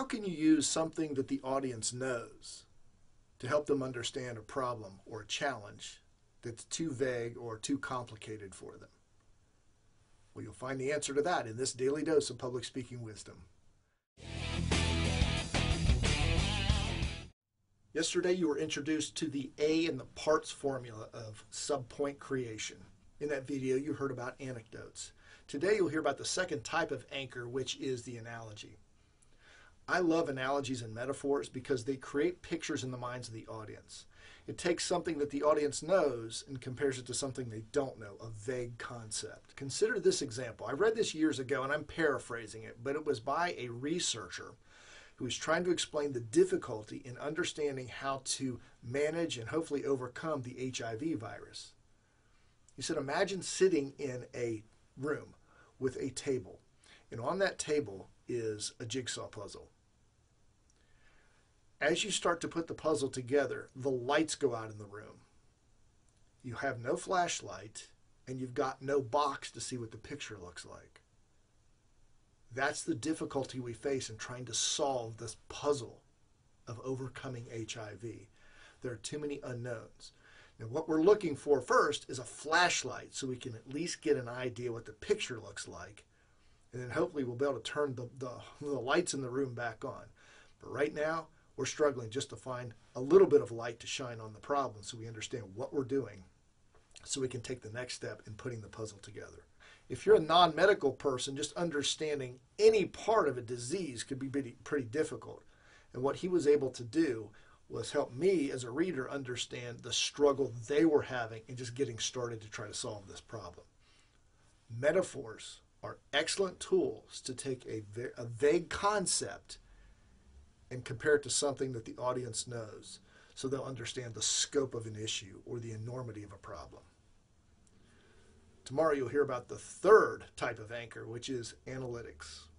how can you use something that the audience knows to help them understand a problem or a challenge that's too vague or too complicated for them? Well, you'll find the answer to that in this Daily Dose of Public Speaking Wisdom. Yesterday, you were introduced to the A in the parts formula of subpoint creation. In that video, you heard about anecdotes. Today, you'll hear about the second type of anchor, which is the analogy. I love analogies and metaphors because they create pictures in the minds of the audience. It takes something that the audience knows and compares it to something they don't know, a vague concept. Consider this example. I read this years ago, and I'm paraphrasing it, but it was by a researcher who was trying to explain the difficulty in understanding how to manage and hopefully overcome the HIV virus. He said, imagine sitting in a room with a table, and on that table is a jigsaw puzzle. As you start to put the puzzle together, the lights go out in the room. You have no flashlight, and you've got no box to see what the picture looks like. That's the difficulty we face in trying to solve this puzzle of overcoming HIV. There are too many unknowns. Now, what we're looking for first is a flashlight so we can at least get an idea what the picture looks like, and then hopefully we'll be able to turn the lights in the room back on. But right now, we're struggling just to find a little bit of light to shine on the problem so we understand what we're doing so we can take the next step in putting the puzzle together. If you're a non-medical person, just understanding any part of a disease could be pretty difficult. And what he was able to do was help me as a reader understand the struggle they were having in just getting started to try to solve this problem. Metaphors are excellent tools to take a vague concept and compare it to something that the audience knows so they'll understand the scope of an issue or the enormity of a problem. Tomorrow you'll hear about the third type of anchor, which is analytics.